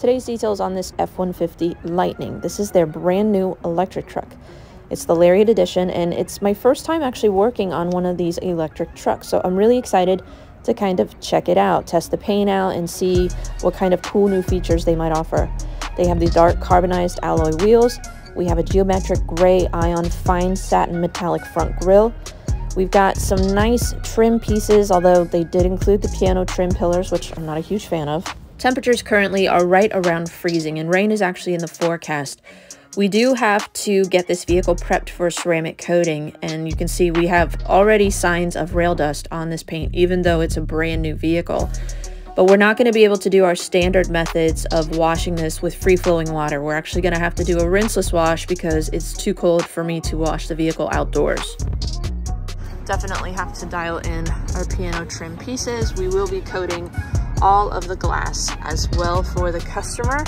Today's details on this F-150 Lightning. This is their brand new electric truck. It's the Lariat Edition, and it's my first time actually working on one of these electric trucks, so I'm really excited to kind of check it out, test the paint out, and see what kind of cool new features they might offer. They have these dark carbonized alloy wheels. We have a geometric gray ion fine satin metallic front grille. We've got some nice trim pieces, although they did include the piano trim pillars, which I'm not a huge fan of. Temperatures currently are right around freezing, and rain is actually in the forecast. We do have to get this vehicle prepped for ceramic coating, and you can see we have already signs of rail dust on this paint, even though it's a brand new vehicle. But we're not going to be able to do our standard methods of washing this with free-flowing water. We're actually going to have to do a rinseless wash because it's too cold for me to wash the vehicle outdoors. Definitely have to dial in our piano trim pieces. We will be coating all of the glass as well for the customer.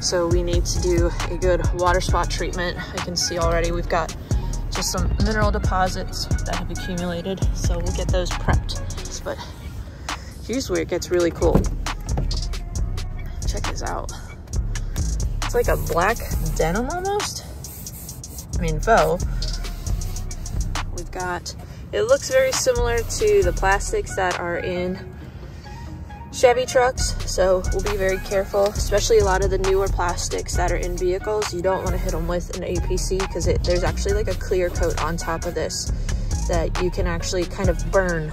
So we need to do a good water spot treatment. I can see already we've got just some mineral deposits that have accumulated, so we'll get those prepped. But here's where it gets really cool. Check this out. It's like a black denim almost. I mean, faux. We've got, it looks very similar to the plastics that are in Chevy trucks, so we'll be very careful, especially a lot of the newer plastics that are in vehicles. You don't want to hit them with an APC because there's actually like a clear coat on top of this that you can actually kind of burn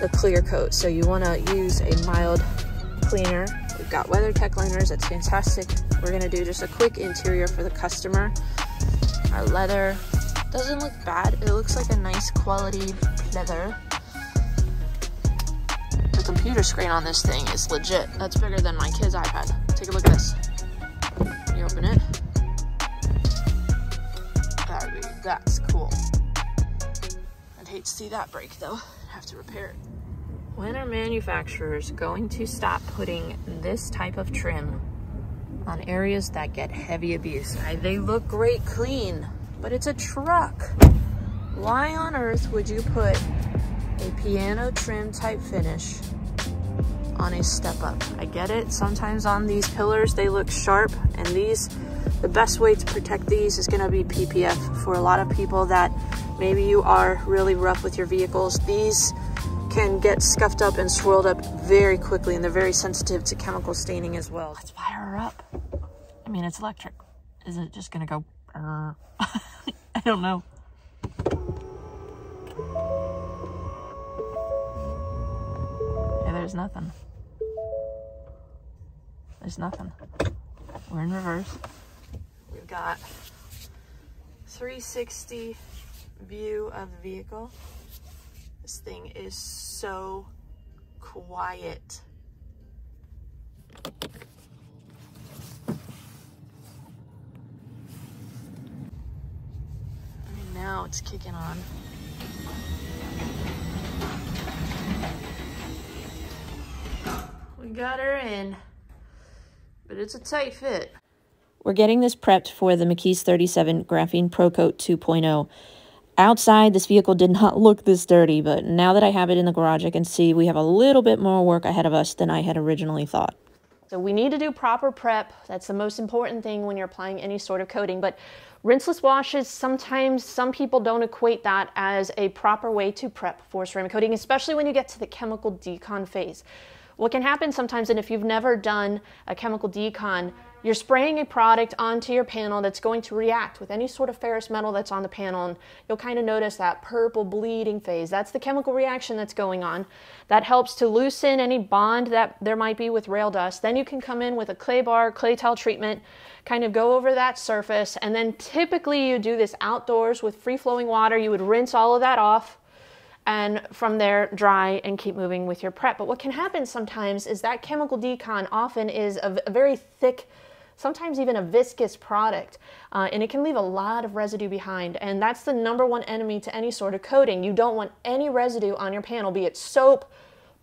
the clear coat. So you want to use a mild cleaner. We've got WeatherTech liners, that's fantastic. We're going to do just a quick interior for the customer. Our leather doesn't look bad. It looks like a nice quality leather. The computer screen on this thing is legit. That's bigger than my kid's iPad. Take a look at this. You open it. That's cool. I'd hate to see that break though. I'd have to repair it. When are manufacturers going to stop putting this type of trim on areas that get heavy abuse? They look great clean, but it's a truck. Why on earth would you put a piano trim type finish on a step up? I get it, sometimes on these pillars they look sharp, and these, the best way to protect these is gonna be PPF. For a lot of people that maybe you are really rough with your vehicles, these can get scuffed up and swirled up very quickly, and they're very sensitive to chemical staining as well. Let's fire her up. I mean, it's electric. Is it just gonna go? I don't know. There's nothing. There's nothing. We're in reverse. We've got 360 view of the vehicle. This thing is so quiet. I mean, now it's kicking on. We got her in, but it's a tight fit. We're getting this prepped for the McKees 37 Graphene Pro Coat 2.0. Outside, this vehicle did not look this dirty, but now that I have it in the garage, I can see we have a little bit more work ahead of us than I had originally thought. So we need to do proper prep. That's the most important thing when you're applying any sort of coating. But rinseless washes, sometimes some people don't equate that as a proper way to prep for ceramic coating, especially when you get to the chemical decon phase. What can happen sometimes, and if you've never done a chemical decon, you're spraying a product onto your panel that's going to react with any sort of ferrous metal that's on the panel, and you'll kind of notice that purple bleeding phase. That's the chemical reaction that's going on. That helps to loosen any bond that there might be with rail dust. Then you can come in with a clay bar, clay towel treatment, kind of go over that surface, and then typically you do this outdoors with free-flowing water. You would rinse all of that off, and from there dry and keep moving with your prep. But what can happen sometimes is that chemical decon often is a very thick, sometimes even a viscous product, and it can leave a lot of residue behind, and that's the number one enemy to any sort of coating. You don't want any residue on your panel, be it soap,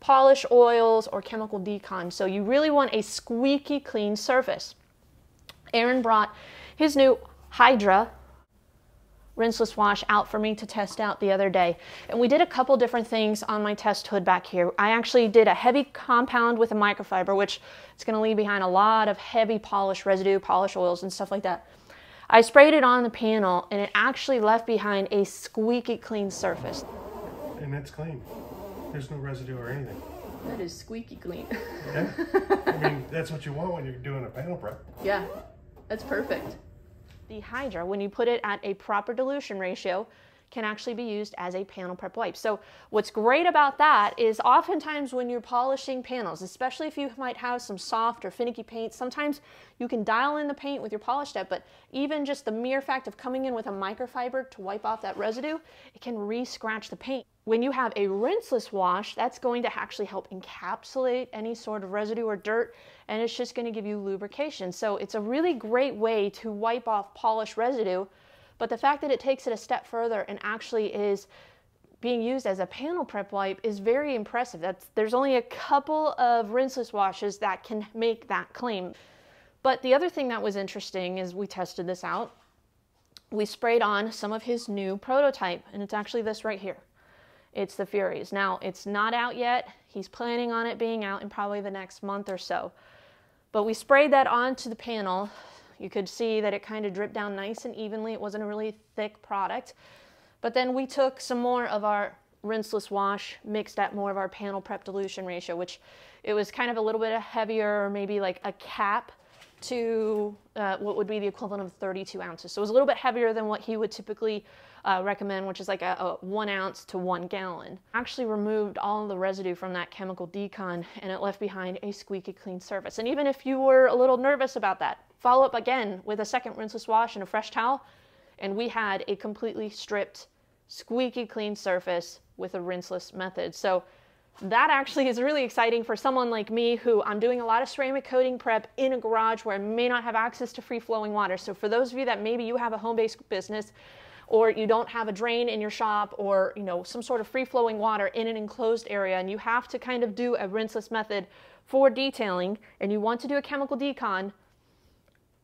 polish oils, or chemical decon. So you really want a squeaky clean surface. Aaron brought his new Hydra rinseless wash out for me to test out the other day. And we did a couple different things on my test hood back here. I actually did a heavy compound with a microfiber, which it's going to leave behind a lot of heavy polish residue, polish oils and stuff like that. I sprayed it on the panel and it actually left behind a squeaky clean surface. And that's clean. There's no residue or anything. That is squeaky clean. Yeah. I mean, that's what you want when you're doing a panel prep. Yeah, that's perfect. The Hydra, when you put it at a proper dilution ratio, can actually be used as a panel prep wipe. So what's great about that is oftentimes when you're polishing panels, especially if you might have some soft or finicky paint, sometimes you can dial in the paint with your polish step, but even just the mere fact of coming in with a microfiber to wipe off that residue, it can re-scratch the paint. When you have a rinseless wash, that's going to actually help encapsulate any sort of residue or dirt, and it's just going to give you lubrication. So it's a really great way to wipe off polish residue. But the fact that it takes it a step further and actually is being used as a panel prep wipe is very impressive. There's only a couple of rinseless washes that can make that claim. But the other thing that was interesting is we tested this out. We sprayed on some of his new prototype, and it's actually this right here. It's the Furies. Now, it's not out yet. He's planning on it being out in probably the next month or so. But we sprayed that onto the panel. You could see that it kind of dripped down nice and evenly. It wasn't a really thick product. But then we took some more of our rinseless wash, mixed at more of our panel prep dilution ratio, which it was kind of a little bit heavier, maybe like a cap to what would be the equivalent of 32 ounces. So it was a little bit heavier than what he would typically recommend, which is like a 1 ounce to 1 gallon. Actually removed all the residue from that chemical decon, and it left behind a squeaky clean surface. And even if you were a little nervous about that, follow up again with a second rinseless wash and a fresh towel, and we had a completely stripped, squeaky clean surface with a rinseless method. So that actually is really exciting for someone like me who I'm doing a lot of ceramic coating prep in a garage where I may not have access to free flowing water. So for those of you that maybe you have a home-based business or you don't have a drain in your shop or some sort of free flowing water in an enclosed area and you have to kind of do a rinseless method for detailing and you want to do a chemical decon,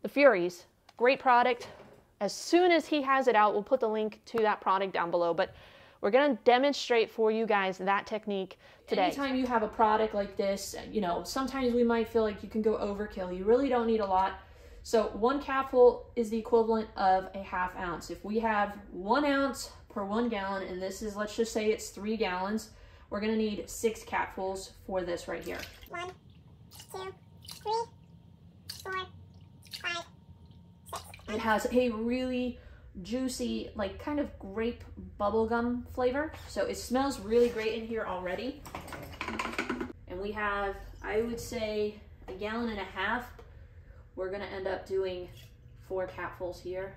the Furies, great product. As soon as he has it out, we'll put the link to that product down below, but we're gonna demonstrate for you guys that technique today. Anytime you have a product like this, sometimes we might feel like you can go overkill. You really don't need a lot. So 1 capful is the equivalent of a 1/2 ounce. If we have 1 ounce per 1 gallon, and this is, let's just say it's 3 gallons, we're gonna need 6 capfuls for this right here. 1, 2, 3, 4, 5, 6. It has a really juicy, like kind of grape bubblegum flavor. So it smells really great in here already. And we have, I would say, 1.5 gallons. We're gonna end up doing 4 capfuls here.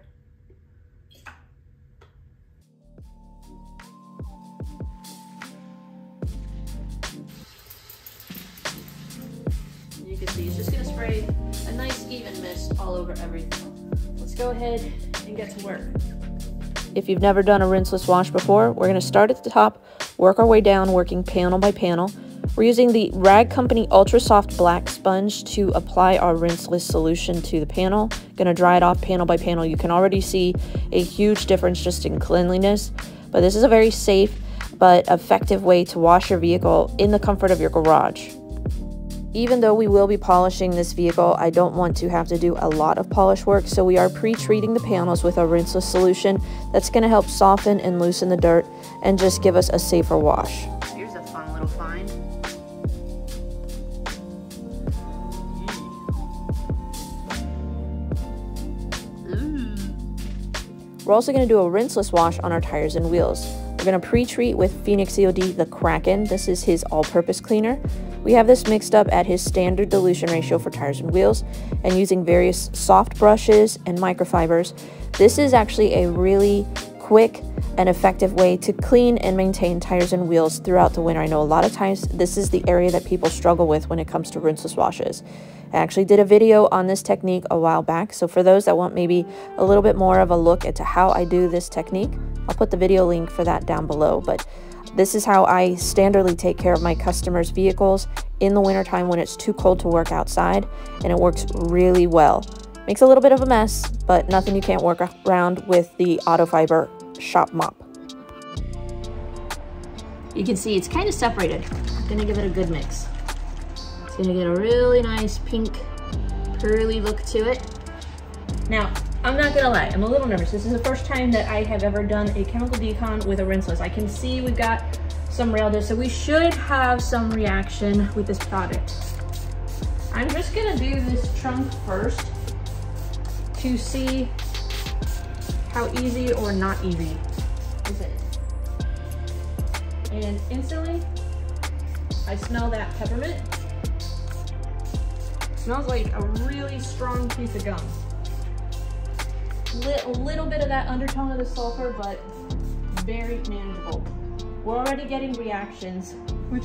You can see it's just gonna spray a nice even mist all over everything. Let's go ahead and get to work. If you've never done a rinseless wash before, we're gonna start at the top, work our way down, working panel by panel. We're using the Rag Company Ultra Soft Black Sponge to apply our rinseless solution to the panel. Gonna dry it off panel by panel. You can already see a huge difference just in cleanliness, but this is a very safe but effective way to wash your vehicle in the comfort of your garage. Even though we will be polishing this vehicle, I don't want to have to do a lot of polish work, so we are pre-treating the panels with a rinseless solution that's gonna help soften and loosen the dirt and just give us a safer wash. Here's a fun little find. We're also going to do a rinseless wash on our tires and wheels. We're going to pre-treat with Phoenix EOD the Kraken. This is his all-purpose cleaner. We have this mixed up at his standard dilution ratio for tires and wheels, and using various soft brushes and microfibers. This is actually a really quick and effective way to clean and maintain tires and wheels throughout the winter. I know a lot of times this is the area that people struggle with when it comes to rinseless washes. I actually did a video on this technique a while back, so for those that want maybe a little bit more of a look into how I do this technique, I'll put the video link for that down below. But this is how I standardly take care of my customers' vehicles in the wintertime when it's too cold to work outside, and it works really well. Makes a little bit of a mess, but nothing you can't work around with the auto fiber shop mop. You can see it's kind of separated. I'm gonna give it a good mix. It's gonna get a really nice pink, pearly look to it. Now, I'm not gonna lie, I'm a little nervous. This is the first time that I have ever done a chemical decon with a rinseless. I can see we've got some rail there, so we should have some reaction with this product. I'm just gonna do this trunk first to see how easy or not easy is it. And instantly, I smell that peppermint. It smells like a really strong piece of gum. A little bit of that undertone of the sulfur, but very manageable. We're already getting reactions, which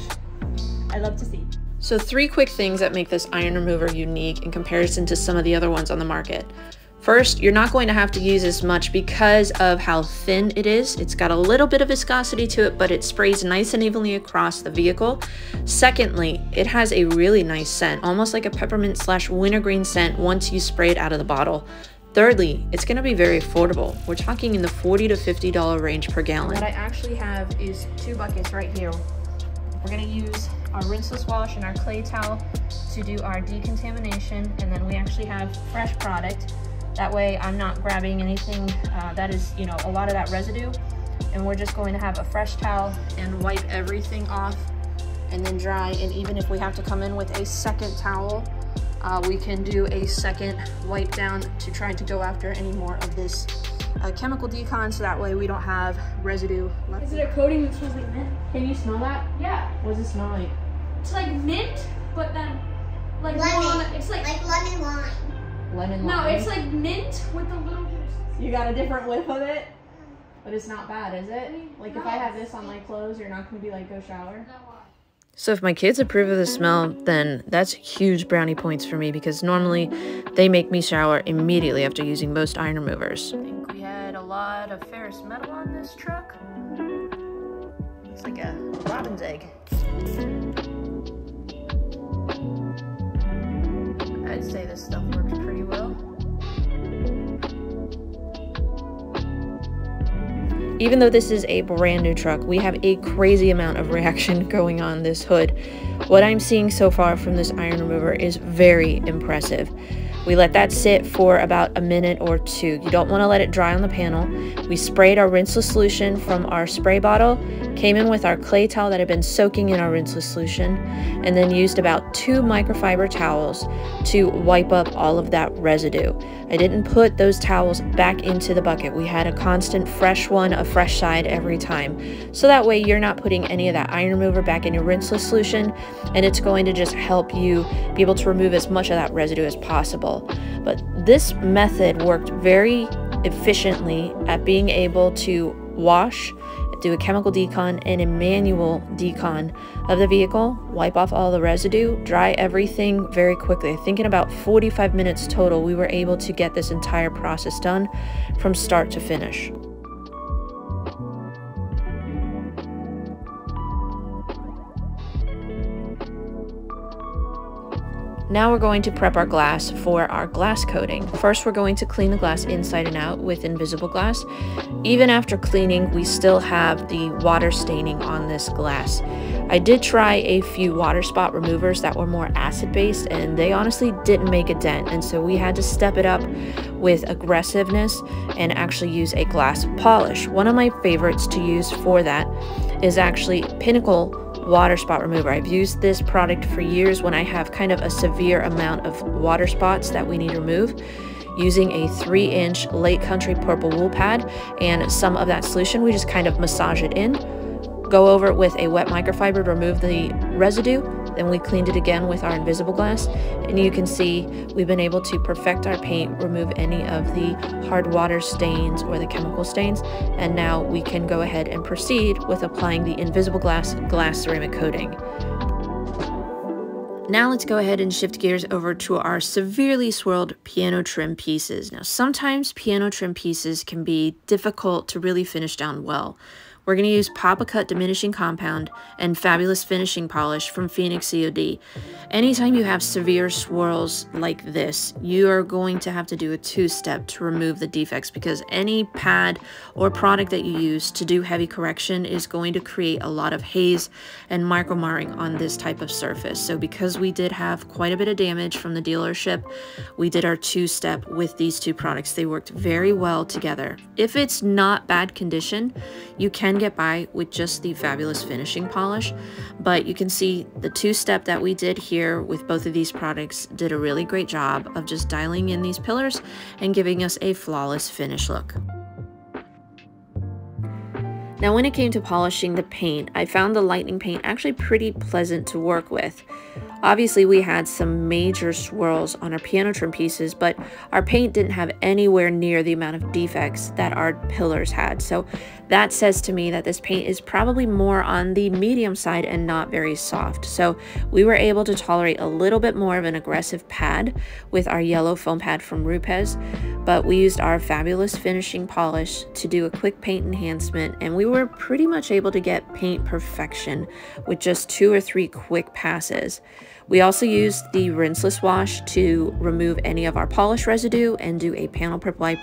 I love to see. So three quick things that make this iron remover unique in comparison to some of the other ones on the market. First, you're not going to have to use as much because of how thin it is. It's got a little bit of viscosity to it, but it sprays nice and evenly across the vehicle. Secondly, it has a really nice scent, almost like a peppermint / wintergreen scent once you spray it out of the bottle. Thirdly, it's gonna be very affordable. We're talking in the $40 to $50 range per gallon. What I actually have is two buckets right here. We're gonna use our rinseless wash and our clay towel to do our decontamination, and then we actually have fresh product. That way I'm not grabbing anything that is, you know, a lot of that residue. And we're just going to have a fresh towel and wipe everything off and then dry. And even if we have to come in with a second towel, we can do a second wipe down to try to go after any more of this chemical decon, so that way we don't have residue left. Is it a coating that smells like mint? Can you smell that? Yeah. What does it smell like? It's like mint, but then like lemon. It's like lemon lime. Lemon lime. No, it's like mint with a little bit. You got a different whiff of it, but it's not bad, is it? Like, no, if I have this on my clothes, you're not gonna be like, go shower? So if my kids approve of the smell, then that's huge brownie points for me, because normally they make me shower immediately after using most iron removers. I think we had a lot of ferrous metal on this truck. It's like a robin's egg. I'd say this stuff works pretty well. Even though this is a brand new truck, we have a crazy amount of reaction going on this hood. What I'm seeing so far from this iron remover is very impressive. We let that sit for about a minute or two. You don't want to let it dry on the panel. We sprayed our rinseless solution from our spray bottle, came in with our clay towel that had been soaking in our rinseless solution, and then used about two microfiber towels to wipe up all of that residue. I didn't put those towels back into the bucket. We had a constant fresh one, a fresh side every time. So that way you're not putting any of that iron remover back in your rinseless solution, and it's going to just help you be able to remove as much of that residue as possible. But this method worked very efficiently at being able to wash, do a chemical decon and a manual decon of the vehicle, wipe off all the residue, dry everything very quickly. I think in about 45 minutes total, we were able to get this entire process done from start to finish. Now we're going to prep our glass for our glass coating. First, we're going to clean the glass inside and out with Invisible Glass. Even after cleaning, we still have the water staining on this glass. I did try a few water spot removers that were more acid-based, and they honestly didn't make a dent, and so we had to step it up with aggressiveness and actually use a glass polish. One of my favorites to use for that is actually Pinnacle water spot remover. I've used this product for years when I have kind of a severe amount of water spots that we need to remove, using a 3-inch Lake Country purple wool pad and some of that solution. We just kind of massage it in, go over it with a wet microfiber to remove the residue. Then we cleaned it again with our Invisible Glass, and you can see we've been able to perfect our paint, remove any of the hard water stains or the chemical stains, and now we can go ahead and proceed with applying the Invisible Glass ceramic coating. Now let's go ahead and shift gears over to our severely swirled piano trim pieces. Now sometimes piano trim pieces can be difficult to really finish down well. We're going to use Papacut Diminishing Compound and Fabulous Finishing Polish from Phoenix EOD. Anytime you have severe swirls like this, you are going to have to do a two-step to remove the defects, because any pad or product that you use to do heavy correction is going to create a lot of haze and micro marring on this type of surface. So because we did have quite a bit of damage from the dealership, we did our two-step with these two products. They worked very well together. If it's not bad condition, you can get by with just the Fabulous Finishing Polish, but you can see the two-step that we did here with both of these products did a really great job of just dialing in these pillars and giving us a flawless finish look. Now, when it came to polishing the paint, I found the Lightning paint actually pretty pleasant to work with. Obviously, we had some major swirls on our piano trim pieces, but our paint didn't have anywhere near the amount of defects that our pillars had. So that says to me that this paint is probably more on the medium side and not very soft. So we were able to tolerate a little bit more of an aggressive pad with our yellow foam pad from Rupes, but we used our Fabulous Finishing Polish to do a quick paint enhancement, and we were pretty much able to get paint perfection with just 2 or 3 quick passes. We also used the rinseless wash to remove any of our polish residue and do a panel prep wipe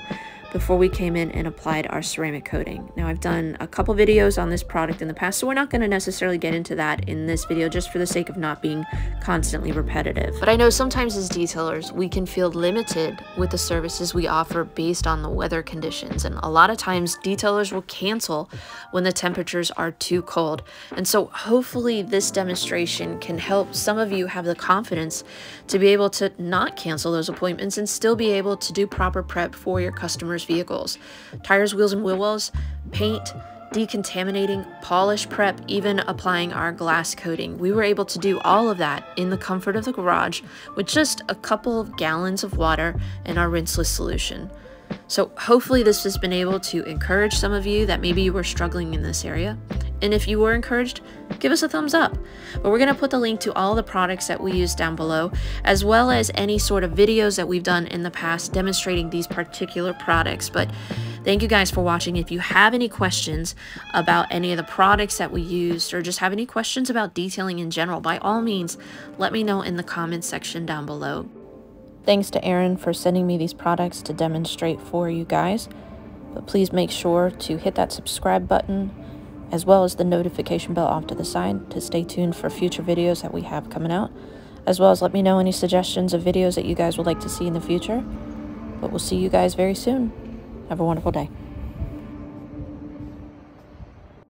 before we came in and applied our ceramic coating. Now, I've done a couple videos on this product in the past, so we're not going to necessarily get into that in this video, just for the sake of not being constantly repetitive. But I know sometimes as detailers, we can feel limited with the services we offer based on the weather conditions. And a lot of times detailers will cancel when the temperatures are too cold. And so hopefully this demonstration can help some of you have the confidence to be able to not cancel those appointments and still be able to do proper prep for your customers' vehicles. Tires, wheels, and wheel wells, paint, decontaminating, polish prep, even applying our glass coating. We were able to do all of that in the comfort of the garage with just a couple of gallons of water and our rinseless solution. So hopefully this has been able to encourage some of you that maybe you were struggling in this area. And if you were encouraged, give us a thumbs up. But we're going to put the link to all the products that we use down below, as well as any sort of videos that we've done in the past demonstrating these particular products. But thank you guys for watching. If you have any questions about any of the products that we used, or just have any questions about detailing in general, by all means, let me know in the comments section down below. Thanks to Aaron for sending me these products to demonstrate for you guys. But please make sure to hit that subscribe button, as well as the notification bell off to the side, to stay tuned for future videos that we have coming out, as well as let me know any suggestions of videos that you guys would like to see in the future. But we'll see you guys very soon. Have a wonderful day.